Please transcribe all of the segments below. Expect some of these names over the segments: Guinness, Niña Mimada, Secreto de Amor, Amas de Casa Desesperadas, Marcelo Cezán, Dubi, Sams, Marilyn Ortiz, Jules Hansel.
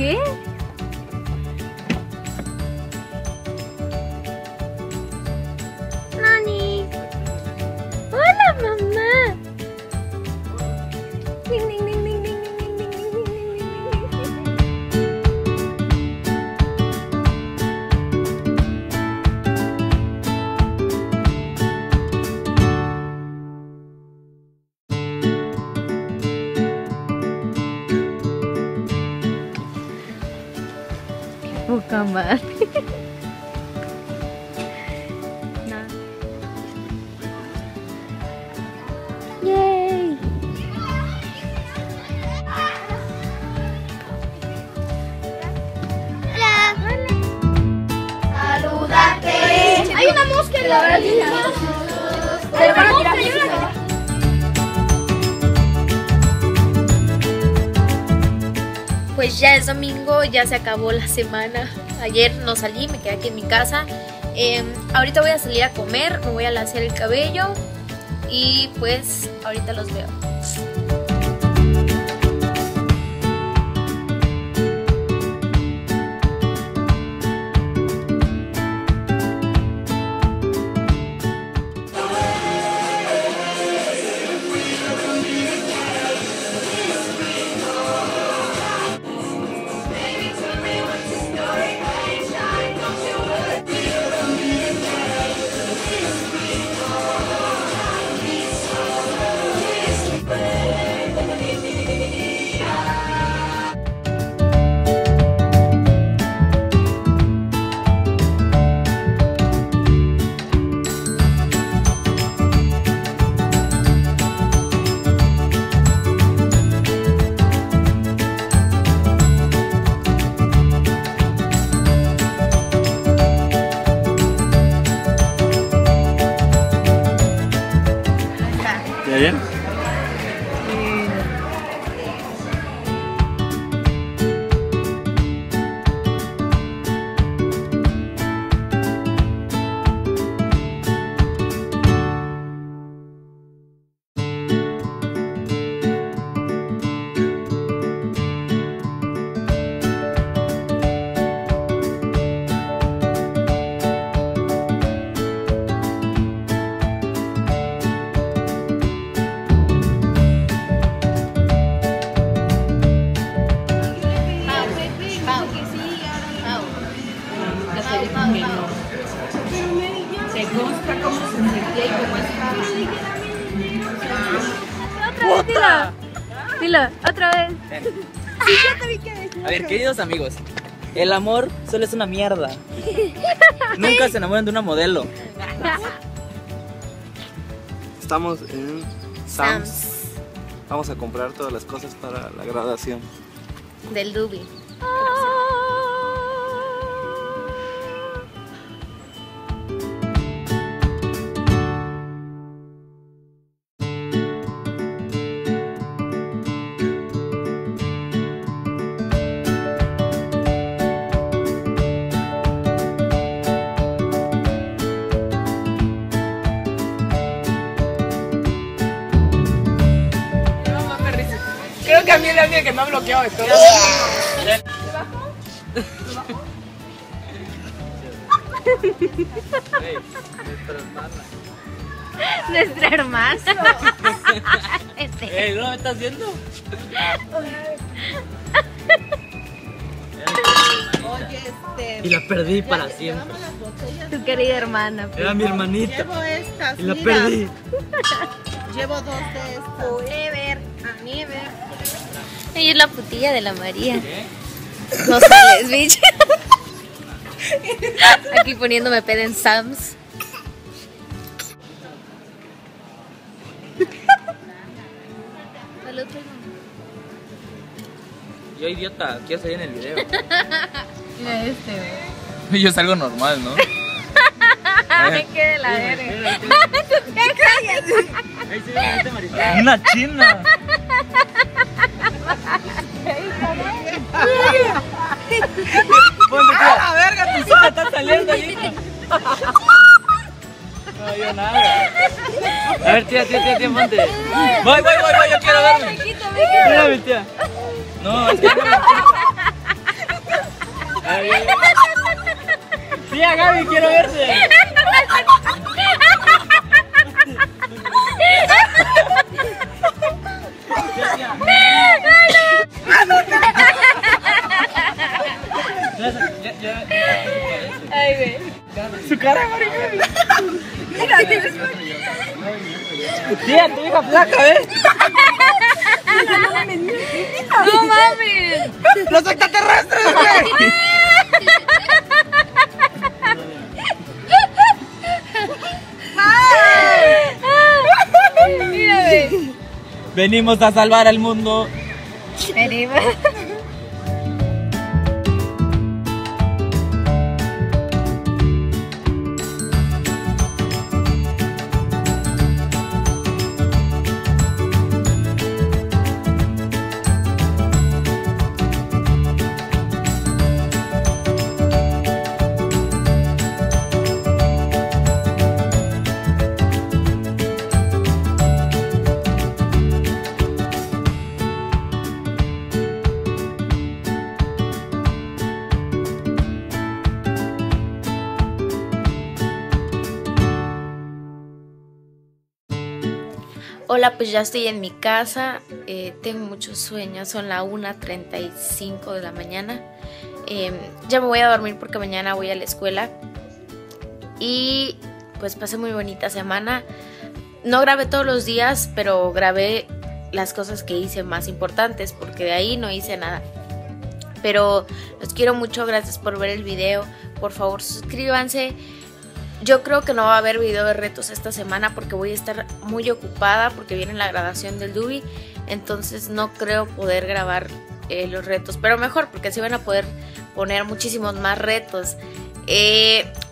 ¿Qué? ¡Nani! ¡Hola, mamá! ¡Ding, ding, ding, ding, ding, ding, ding, ding, ding, ding, ding! Bukan, Mbak. Pues ya es domingo, ya se acabó la semana. Ayer no salí, me quedé aquí en mi casa. Ahorita voy a salir a comer, me voy a lasear el cabello y pues ahorita los veo. Otra vez. Sí, yo te vi que decía. A ver, queridos amigos, el amor solo es una mierda. Nunca se enamoran de una modelo. Estamos en Sams. Vamos a comprar todas las cosas para la graduación del Dubi. A mí es la mía que me ha bloqueado esto. ¿Te bajó? ¿Te bajó? Hey, nuestra hermana. Hey, ¿no me estás viendo? Y la perdí para siempre. Tu querida hermana. Pues. Era mi hermanita. Llevo estas, y la mira, perdí. Llevo dos de estas. Forever, a never. Ella es la putilla de la María. ¿Qué? No sales, bitch. Aquí poniéndome pedo en Sams. Yo, idiota, quiero salir en el video. Mira este, güey. Yo salgo normal, ¿no? Me quedé la verga. Ahí se ve la gente maricada. Una china. Ponte la verga, tu sopa está saliendo ahí. No veo nada. A ver, tía, ponte. Voy, yo quiero verme. Mírame, tía. No, es que no. Tía Gaby, quiero verte. Ay, güey. Su cara, maricón. Mira, tía, tu hija flaca, ¿ves? No mames. Los extraterrestres, güey. Mira, güey. Venimos a salvar al mundo. Venimos. Hola, pues ya estoy en mi casa, tengo muchos sueños, son la 1:35 de la mañana. Ya me voy a dormir porque mañana voy a la escuela. Y pues pasé muy bonita semana. No grabé todos los días, pero grabé las cosas que hice más importantes, porque de ahí no hice nada. Pero los quiero mucho, gracias por ver el video. Por favor, suscríbanse. Yo creo que no va a haber video de retos esta semana porque voy a estar muy ocupada porque viene la graduación del Dubi. Entonces no creo poder grabar los retos, pero mejor porque así van a poder poner muchísimos más retos.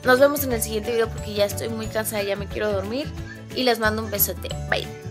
Nos vemos en el siguiente video porque ya estoy muy cansada, ya me quiero dormir y les mando un besote. Bye.